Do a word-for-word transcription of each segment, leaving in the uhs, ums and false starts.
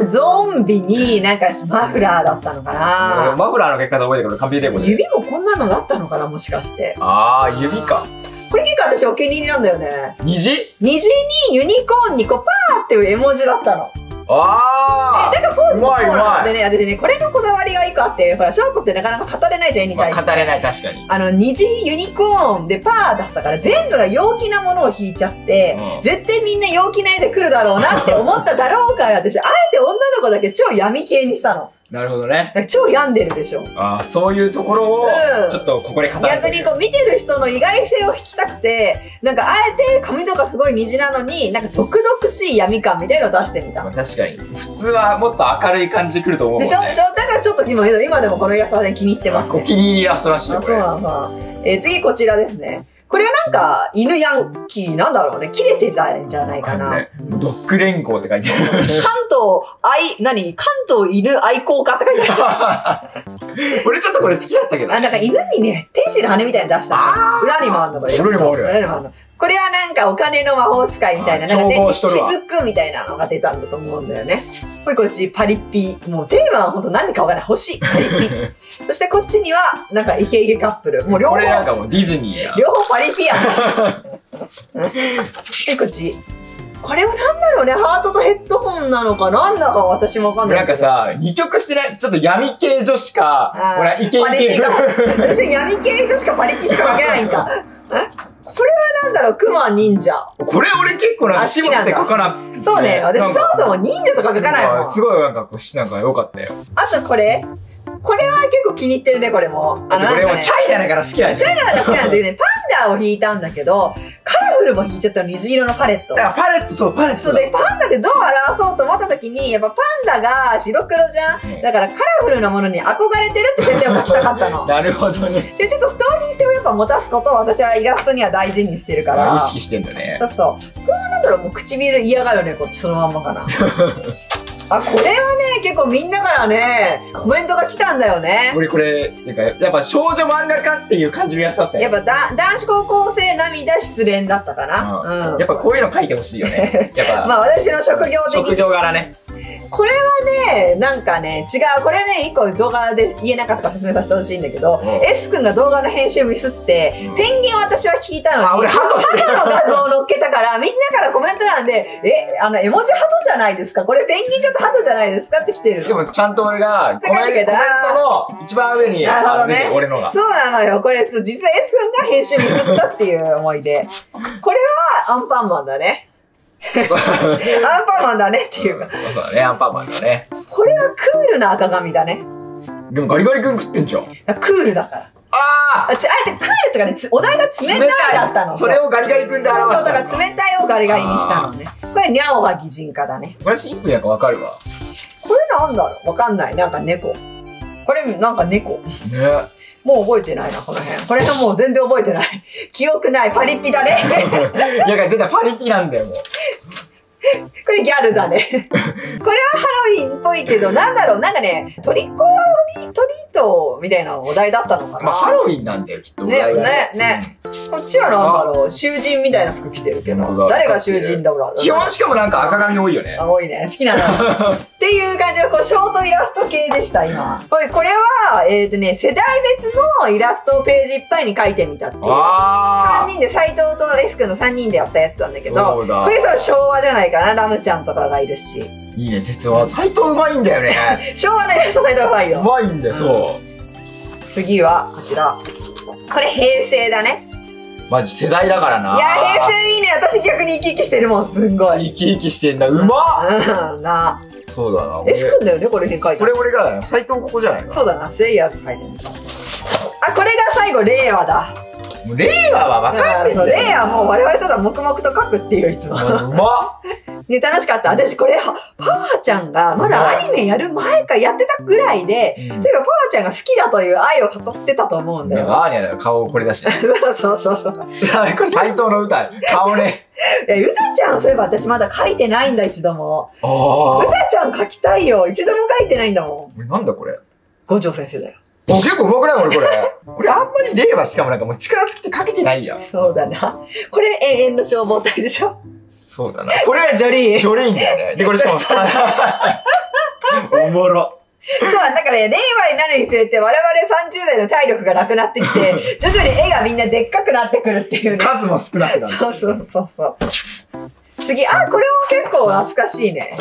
んなゾンビになんかマフラーだったのかな。マフラーの結果で覚えてくる完璧でこれ。指もこんなのだったのかなもしかして。ああ指か。これ結構私お気に入りなんだよね。虹？虹にユニコーンにこうパーっていう絵文字だったの。ああ、だからポーズもこうなんでね、私ね、これのこだわりが一個あって、ほら、ショートってなかなか語れないじゃん、絵に対して。語れない、確かに。あの、虹、ユニコーンでパーだったから、全部が陽気なものを引いちゃって、うん、絶対みんな陽気な絵で来るだろうなって思っただろうから、私、あえて女の子だけ超闇系にしたの。なるほどね。超病んでるでしょ。ああ、そういうところを、ちょっとここで語って、うん。逆にこう、見てる人の意外性を引きたくて、なんかあえて髪とかすごい虹なのに、なんか毒々しい闇感みたいなのを出してみた。確かに。普通はもっと明るい感じで来ると思うもんね。でしょでしょ。だからちょっと今、今でもこのイラストは気に入ってますね。お気に入りイラストらしいよ。あ、そうなんだ。えー、次こちらですね。これはなんか、犬ヤンキーなんだろうね。切れてたんじゃないかな。ね、ドッグ連合って書いてある。関東愛、何関東犬愛好家って書いてある。俺ちょっとこれ好きだったけど。あ、なんか犬にね、天使の羽みたいな出した。裏にもあるのこれ。裏にもある。裏にもあるの。これはなんかお金の魔法使いみたいな、なんかね、雫みたいなのが出たんだと思うんだよね。これこっち、パリッピ。もうテーマはほんと何かわからない。星。パリッピ。そしてこっちには、なんかイケイケカップル。もう両方。これなんかもうディズニーや。両方パリッピやん。で、こっち。これはなんだろうね、ハートとヘッドホンなのかなんだか私もわかんない。なんかさ、二極してない、ちょっと闇系女子か、ほら、イケイケ。私闇系女子かパリッピしかわけないんか。これはなんだろう、クマ忍者。これ俺結構なんか、島って書かなくて。そうね、私そもそも忍者とか書かないもん。すごいなんか、こっちなんか良かったよ。あとこれこれは結構気に入ってるね、これも。あの、これもチャイナだから好きなんだよ。チャイナだから好きなんだよね。パンダを引いたんだけど、カラフルも引いちゃったの、虹色のパレット。あ、パレット、そう、パレット。そうで、パンダでどう表そうと思った時に、やっぱパンダが白黒じゃん。だからカラフルなものに憧れてるって設定を書きたかったの。なるほどね。で、ちょっとストーリー性をやっぱ持たすことを私はイラストには大事にしてるから。意識してんだね。そうそう。これはなんだろう、もう唇嫌がるね、こうそのまんまかな。あ、これはね、結構みんなからね、コメントが来たんだよね。俺これ、なんか、やっぱ少女漫画家っていう感じのやつだったよ。やっぱ男子高校生涙失恋だったかな。うん。やっぱこういうの書いてほしいよね。やっぱ。まあ私の職業的に。職業柄ね。これはね、なんかね、違う。これね、一個動画で言えなかったから説明させてほしいんだけど、S 君が動画の編集ミスって、ペンギンを私私は引いたのに、あ、俺ハトしてる。ハトの画像を乗っけたから、みんなからコメントなんで、え、あの、絵文字ハトじゃないですか、これペンギンちょっとハトじゃないですかって来てるの。でもちゃんと俺が、コメントの一番上に、あのね、俺のが。そうなのよ。これ、実は S 君が編集ミスったっていう思いで。これはアンパンマンだね。アンパンマンだねっていうか。そうだね、アンパンマンだね。これはクールな赤髪だね。でもガリガリ君食ってんじゃん。クールだから。ああ、あえてクールとかね、お題が冷たいだったの。それをガリガリ君で表した。だから冷たいをガリガリにしたのね。これニャオは擬人化だね。これシンプルやんかわかるわ。これなんだろうわかんない。なんか猫。これなんか猫。ね。もう覚えてないな、この辺。これもう全然覚えてない。記憶ない。パリピだね。いや、出たパリピなんだよ、もう。これギャルだね。これはハロウィンっぽいけど、なんだろう、なんかね、トリックオアトリートみたいなお題だったのかな。まあ、ハロウィンなんだよ、きっと。ね、ね、ね。こっちはなんだろう、囚人みたいな服着てるけど、誰が囚人だろう。基本しかもなんか赤髪多いよね。多いね、好きなの。っていう感じの、こう、ショートイラスト系でした、今。これは、えっとね、世代別のイラストをページいっぱいに描いてみたっていう。さんにんで、斎藤と S 君のさんにんでやったやつなんだけど、これそう、昭和じゃないか。ラムちゃんとかがいるし。いいね、鉄は。斎藤うまいんだよね。昭和のイラスト斎藤うまいよ。うまいんだよ、そう。次は、こちら。これ平成だね。マジ世代だからな。いや、平成いいね。私逆に生き生きしてるもん、すんごい。生き生きしてんだ。うまっな。そうだな。エスくんだよね、これで書いて。これ俺が、斎藤ここじゃないか。そうだな、セイヤーズ書いてる。あ、これが最後、令和だ。令和は分かんないんだよ。令和もう我々ただ黙々と書くっていう、いつも。うまっ。ね、楽しかった。私、これ、パーちゃんが、まだアニメやる前かやってたぐらいで、うん、ていうか、パーちゃんが好きだという愛を語ってたと思うんだよ。アーニャだよ、顔をこれ出して。そうそうそう。これ、斎藤の歌、顔ね。いや、歌ちゃん、そういえば私まだ書いてないんだ、一度も。歌ちゃん書きたいよ。一度も書いてないんだもん。なんだこれ。五条先生だよ。お、結構上手くない俺これ。俺あんまり令和しかもなんかもう力尽きて書けてないや。そうだな。これ、永遠の消防隊でしょ。そうだな。これはジョリーン。ジョリーンだよね。で、これしかもおもろ。そう、だから、令和になるにつれて、我々さんじゅう代の体力がなくなってきて、徐々に絵がみんなでっかくなってくるっていうね。数も少なくなる。そうそうそうそう。次、あ、これも結構懐かしいね。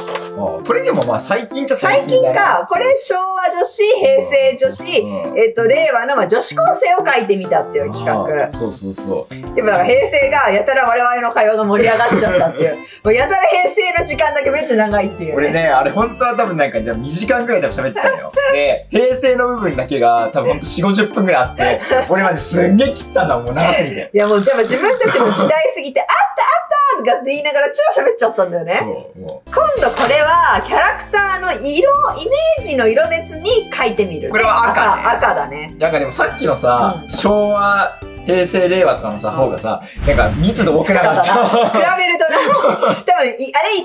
これでもまあ最近じゃ最近だね。最近か。これ昭和女子、平成女子、うん、えっと、令和のまあ女子高生を書いてみたっていう企画。そうそうそう。でもだから平成がやたら我々の会話が盛り上がっちゃったっていう。もうやたら平成の時間だけめっちゃ長いっていう、ね。俺ね、あれ本当は多分なんかにじかんくらい多分喋ってたのよ。で、平成の部分だけが多分ほんとよんじゅう、ごじゅっぷんくらいあって、俺マジすんげえ切ったんだもん、長すぎて。いやもうじゃあ自分たちも時代すぎて、あったあったとかって言いながら超喋っちゃったんだよね。今度これはキャラクターの色、イメージの色別に描いてみる。これは赤ね。赤だね。なんかでもさっきのさ、うん、昭和、平成、令和とかのさ、うん、方がさ、なんか密度多くなかった。比べるとね、多分、あれい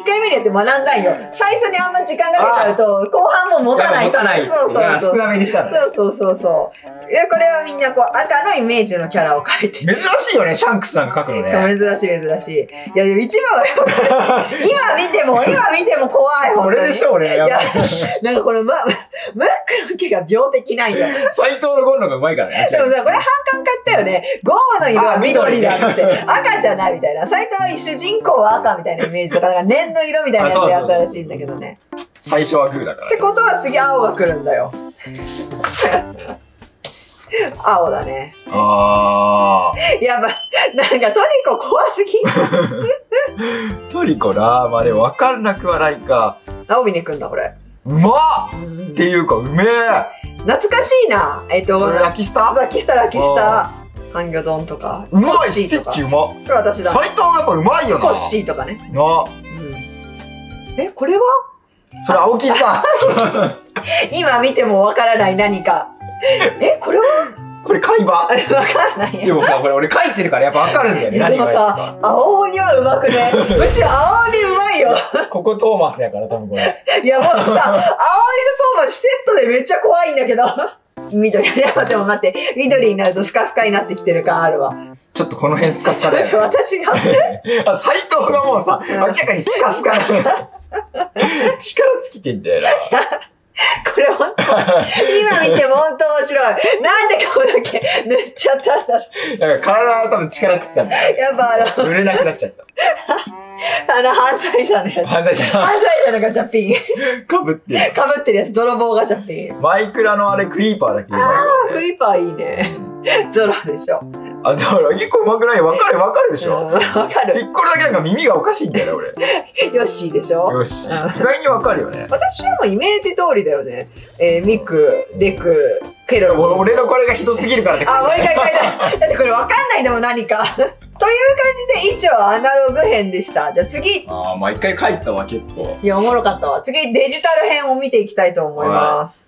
っかいめにやって学んだんよ。最初にあんま時間がかかると、後半も持たない。持たない。そうそうそう。少なめにしたの。そうそうそうそう。いや、これはみんなこう、赤のイメージのキャラを描いてる。珍しいよね、シャンクスなんか描くのね。珍しい、珍しい。いや、でも一番はやっぱり、今見ても、今見ても怖い、ほんとに。これでしょ、俺。やっぱり。なんかこの、ま、ムックの毛が病的なんよ。斎藤のゴンのがうまいからね。でもさ、これ反感買ったよね。ゴーの色は緑だって赤じゃないみたいな。斎藤主人公は赤みたいなイメージとか、なんか念の色みたいなやつやったらしいんだけどね。最初はグーだからってことは次青が来るんだよ。青だね。ああ。やばい。なんかトリコ怖すぎ。トリコな、まあでも分かんなくはないか。青峰くんだこれ。うまっっていうかうめえ。懐かしいな。えっとラキスタ？ラキスタラキスタ。半魚丼とか、うまい、スティッチうま。これ私だ。斎藤はやっぱうまいよな。コッシーとかね。な。え、これはそれ青木さん。今見てもわからない何か。え、これはこれ海馬。わかんない。でもさ、これ俺書いてるからやっぱわかるんだよね。でもさ、青鬼はうまくね。むしろ青鬼うまいよ。ここトーマスやから多分これ。いやもうさ、青鬼とトーマスセットでめっちゃ怖いんだけど。緑、いや、でも待って、緑になるとスカスカになってきてる感あるわ。ちょっとこの辺スカスカだよ。私が。あ、斎藤がもうさ、明らかにスカスカだよ。力尽きてんだよな。これ本当、今見ても本当面白い。なんで顔だけ塗っちゃったんだろう。だから体は多分力つきたんだよ。やっぱあの、塗れなくなっちゃった。あの犯罪者のやつ。犯罪者。犯罪者のガチャピン。かぶってる。かぶってるやつ、泥棒ガチャピン。マイクラのあれ、クリーパーだけ。ああ、クリーパーいいね。ゾロでしょ。あ、ゾロ、結構うまくない。わかる、わかるでしょ。わかる。ピッコロだけなんか耳がおかしいんだよね、俺。よしでしょ。よし。意外にわかるよね。私でもイメージ通りだよね。え、ミク、デク、ケロ。俺のこれがひどすぎるからって。あ、もう一回書いたい。だってこれわかんないでも何か。という感じで以上アナログ編でした。じゃあ次。ああ、まあ一回書いたわ、結構。いや、おもろかったわ。次デジタル編を見ていきたいと思います。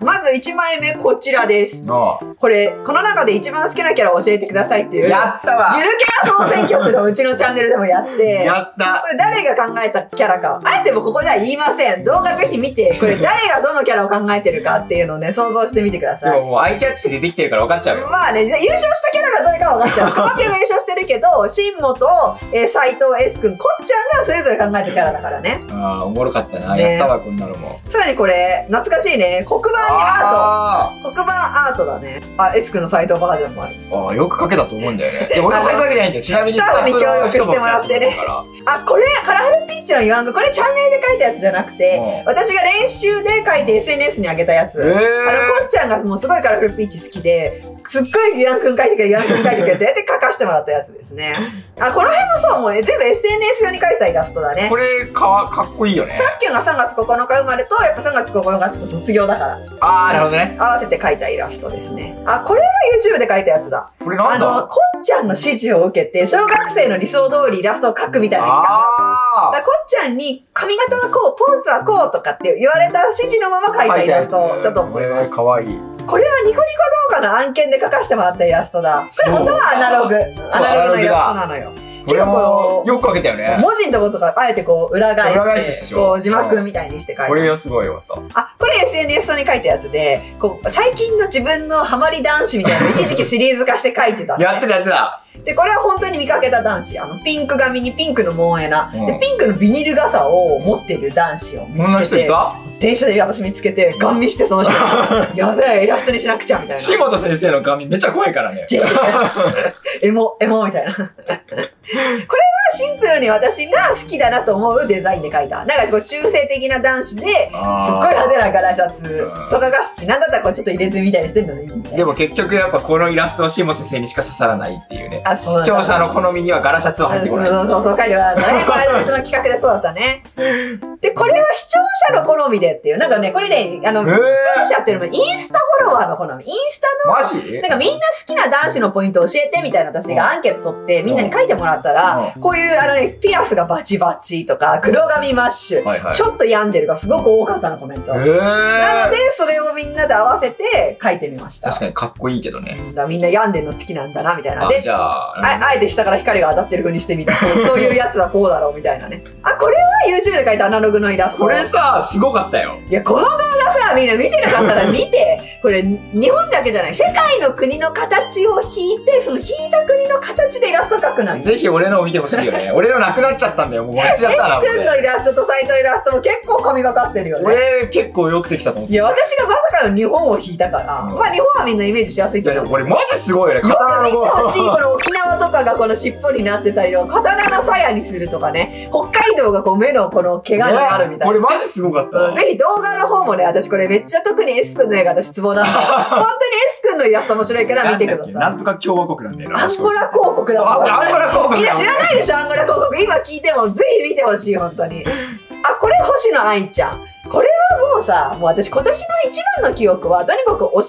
まずいちまいめこちらです。これ、この中で一番好きなキャラを教えてくださいっていう。やったわ。ゆるキャラ総選挙っていうのをうちのチャンネルでもやって。やった。これ誰が考えたキャラか。あえてもここでは言いません。動画ぜひ見て、これ誰がどのキャラを考えてるかっていうのをね、想像してみてください。でももうアイキャッチでできてるから分かっちゃうよ。まあね、優勝したキャラがどれか分かっちゃう。カマピョが優勝してるけど、シンモと、えー、斎藤 S 君、こっちゃんがそれぞれ考えたキャラだからね。ああ、おもろかったな。やったわ、こんなのも。さらにこれ、懐かしいね。黒板アート、黒板アートだね。あ、S 君の斎藤バージョンもある。ああ、よく書けたと思うんだよね。俺は斎藤だけじゃないんだよ。ちなみにスタッフに協力してもらってね。あ、これカラフルピッチの言わんが、これチャンネルで書いたやつじゃなくて、私が練習で書いて エスエヌエス に上げたやつ。あのこっちゃんがもうすごいカラフルピッチ好きで、すっごい言わんくん書いてくれ、言わんくん書いてくれってやって書かしてもらったやつですね。あ、この辺もそう、もう全部 エスエヌエス 用に書いたイラストだね。これかかっこいいよね。さっきのがさんがつここのか生まれと、やっぱさんがつここのか卒業だから。ああ、なるほどね。合わせて描いたイラストですね。あ、これは YouTube で描いたやつだ。これなんだ？あの、こっちゃんの指示を受けて、小学生の理想通りイラストを描くみたいな感じ。ああ。だからこっちゃんに髪型はこう、ポーズはこうとかって言われた指示のまま描いたイラストだと思います。これは可愛い。これはニコニコ動画の案件で描かせてもらったイラストだ。これ本当はアナログ。アナログのイラストなのよ。結構よく描けたよね。文字のとことかあえてこう裏返して、こう字幕みたいにして描いて。これはすごいよかった。あ、これ エスエヌエス に書いたやつで、こう最近の自分のハマり男子みたいな一時期シリーズ化して描いてた。やってたやってた。で、これは本当に見かけた男子。あの、ピンク髪にピンクのモンエナ。で、ピンクのビニール傘を持っている男子を見つけて。こんな人いた？電車で私見つけて、ガン見してその人に、やべえ、イラストにしなくちゃ、みたいな。柴田先生のガン見めっちゃ怖いからね。エモ、エモみたいな。これはシンプルに私が好きだなと思うデザインで描いた。なんかこう、中性的な男子で、すっごい派手な柄シャツとかが好き。なんだったらこう、ちょっと入れ墨みたいにしてるのでいいみたいな。でも結局やっぱこのイラストは柴田先生にしか刺さらないっていうね。視聴者の好みにはガラシャツは入ってこない。そうそうそう、書いてはない。これは別の企画でそうだったね。で、これは視聴者の好みでっていう。なんかね、これね、あの、視聴者っていうのもインスタフォロワーの好み。インスタの、なんかみんな好きな男子のポイント教えてみたいな私がアンケート取ってみんなに書いてもらったら、こういうあのね、ピアスがバチバチとか、黒髪マッシュ、ちょっと病んでるがすごく多かったの、コメント。なので、それをみんなで合わせて書いてみました。確かにかっこいいけどね。みんな病んでるの好きなんだな、みたいな。で、あえて下から光が当たってる風にしてみた。そういうやつはこうだろうみたいなね。あ、これは YouTube で描いたアナログのイラスト。これさ、すごかったよ。いや、この動画さ、みんな見てなかったら見て。これ、日本だけじゃない。世界の国の形を引いて、その引いた国の形でイラスト描くのよ。ぜひ俺のを見てほしいよね。俺のなくなっちゃったんだよ。もう忘れちゃったな。レッツンのイラストと斎藤イラストも結構神がかってるよね。俺、結構よくできたと思う。いや、私がまさかの日本を引いたから。うん、まあ、日本はみんなイメージしやすいけど。いや、でもこれマジすごいよね。刀のほしい。この沖縄とかがこの尻尾になってたりとか、刀の鞘にするとかね。北海道がこう目のこの毛がにあるみたいな。これマジすごかった。ぜひ動画の方もね、私これめっちゃ特に S 君の映画私ツボなんで、本当に S 君のイラスト面白いから見てください。なんとか共和国なんだよな。アンゴラ広告だもん。アンゴラ広告。みんな知らないでしょ、アンゴラ広告。今聞いてもぜひ見てほしい、本当に。あ、これ星野愛ちゃん。これはもうさ、もう私今年の一番の記憶は、とにかく推しの子の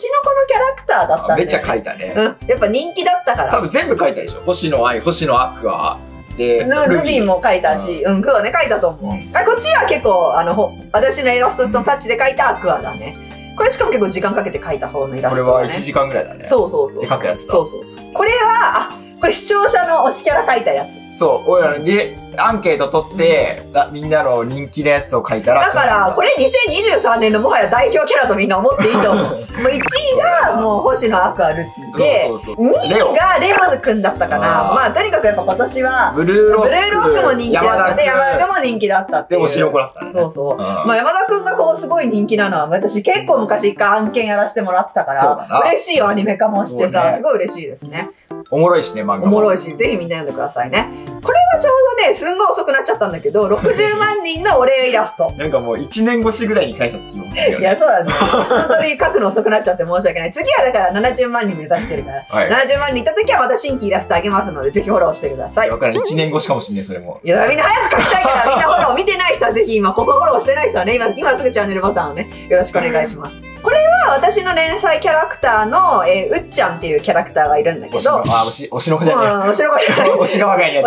キャラクターだったんで。めっちゃ描いたね。うん。やっぱ人気だったから。多分全部描いたでしょ。星野愛、星野アクア。で、ルビーも描いたし、うん、そうだね、描いたと思う。あ、こっちは結構、あの、私のイラストのタッチで描いたアクアだね。これしかも結構時間かけて描いた方のイラストだね。これはいちじかんぐらいだね。そうそうそう。描くやつだ。そうそうそう。これは、あ、これ視聴者の推しキャラ描いたやつ。そう、俺らね、アンケート取って、うん、みんなの人気のやつを書いたら。だから、これにせんにじゅうさんねんのもはや代表キャラとみんな思っていいと思う。もういちいがもう星野アクアルティで、にいがレオくんだったから、まあとにかくやっぱ今年は、ブルーロックも人気だったで、山田くんも人気だったっていう。でも白子だったね。そうそう。まあ山田くんがこうすごい人気なのは、私結構昔一回案件やらせてもらってたから、嬉しいよ、アニメ化もしてさ、すごい嬉しいですね。おもろいしね、漫画。おもろいし、ぜひみんな読んでくださいね。これはちょうどね、すんごい遅くなっちゃったんだけど、ろくじゅうまんにんのお礼イラスト。なんかもういちねんごしぐらいに書いた気もするよね。いや、そうだね。本当に書くの遅くなっちゃって申し訳ない。次はだからななじゅうまんにん目指してるから、はい、ななじゅうまんにんいった時はまた新規イラストあげますので、ぜひフォローしてください。だからいちねんごしかもしんね、それも。いや、みんな早く書きたいから、みんなフォロー見てない人はぜひ今、ここフォローしてない人はね、今、今すぐチャンネルボタンをね、よろしくお願いします。これは私の連載キャラクターの、えー、うっちゃんっていうキャラクターがいるんだけど、おしのこじゃねえ。おしのこじゃない。おしのこがや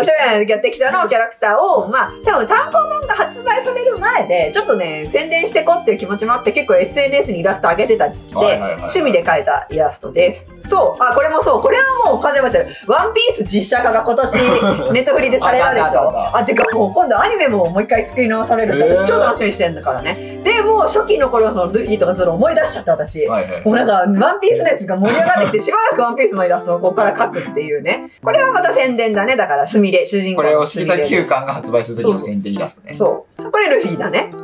ってきたのキャラクターを、まあ、多分単行本が発売される前で、ちょっとね、宣伝してこっていう気持ちもあって、結構 エスエヌエス にイラスト上げてた時期で、趣味で描いたイラストです。そう、あ、これもそう、これはもう完全に待ってる。ワンピース実写化が今年、ネットフリでされたでしょ。あ、てかもう今度アニメももう一回作り直されるって、私超楽しみにしてるんだからね。で、もう初期の頃のルフィとかその思い出しちゃった私。もうなんか、ワンピースのやつが盛り上がってきて、しばらくワンピースのイラストをここから描くっていうね。これはまた宣伝だね。だから、すみれ、主人公の。これを知ったきゅうかんが発売するときの宣伝イラストね。そう。これルフィだね。う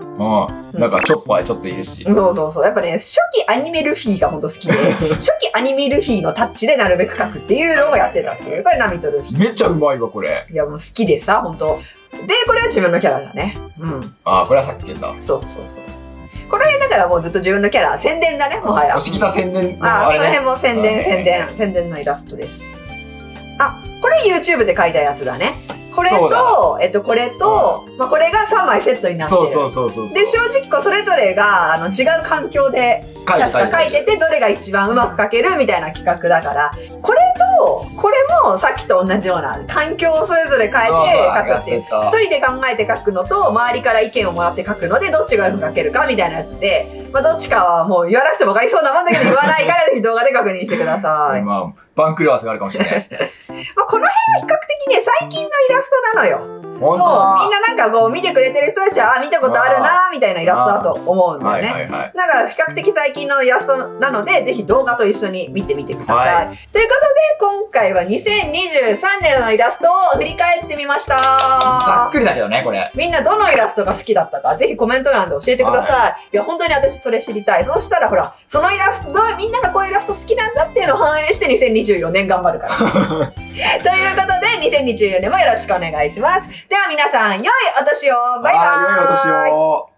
ん。なんか、チョッパーちょっといるし。そうそうそう。やっぱね、初期アニメルフィがほんと好きで、初期アニメルフィのタッチでなるべく描くっていうのをやってたっていう。これ、ナミとルフィ。めっちゃうまいわ、これ。いや、もう好きでさ、ほんと。で、これは自分のキャラだね。うん。ああ、これはさっき言った。そうそうそう。この辺だからもうずっと自分のキャラ、宣伝だね、もはや。押し切った宣伝。ああ、この辺も宣伝、宣伝、宣伝のイラストです。あ、これ YouTube で描いたやつだね。これと、えっと、これと、まあこれがさんまいセットになってる。そうそうそうそう。で、正直それぞれがあの違う環境で確か描いてて、どれが一番うまく描けるみたいな企画だから、これと、これもさっきと同じような環境をそれぞれ変えて描くっていう。一人で考えて描くのと、周りから意見をもらって描くので、どっちがうまく描けるかみたいなやつで、まあどっちかはもう言わなくても分かりそうなもんだけど、言わないからぜひ動画で確認してください。まあ、番狂わせがあるかもしれない。まあこの辺は比較的ね、最近のイラストなのよ。もうみんななんかこう見てくれてる人たちは、あ、見たことあるなみたいなイラストだと思うんだよね。なんか比較的最近のイラストなので、ぜひ動画と一緒に見てみてください。はい、ということで、今回はにせんにじゅうさんねんのイラストを振り返ってみました。ざっくりだけどね、これ。みんなどのイラストが好きだったか、ぜひコメント欄で教えてください。はい、いや、本当に私それ知りたい。そしたらほら、そのイラスト、みんながこういうイラスト好きなんだっていうのを反映してにせんにじゅうよねん頑張るから。ということで、にせんにじゅうよねんもよろしくお願いします。では皆さん、良いお年を。バイバーイ。良いお年を。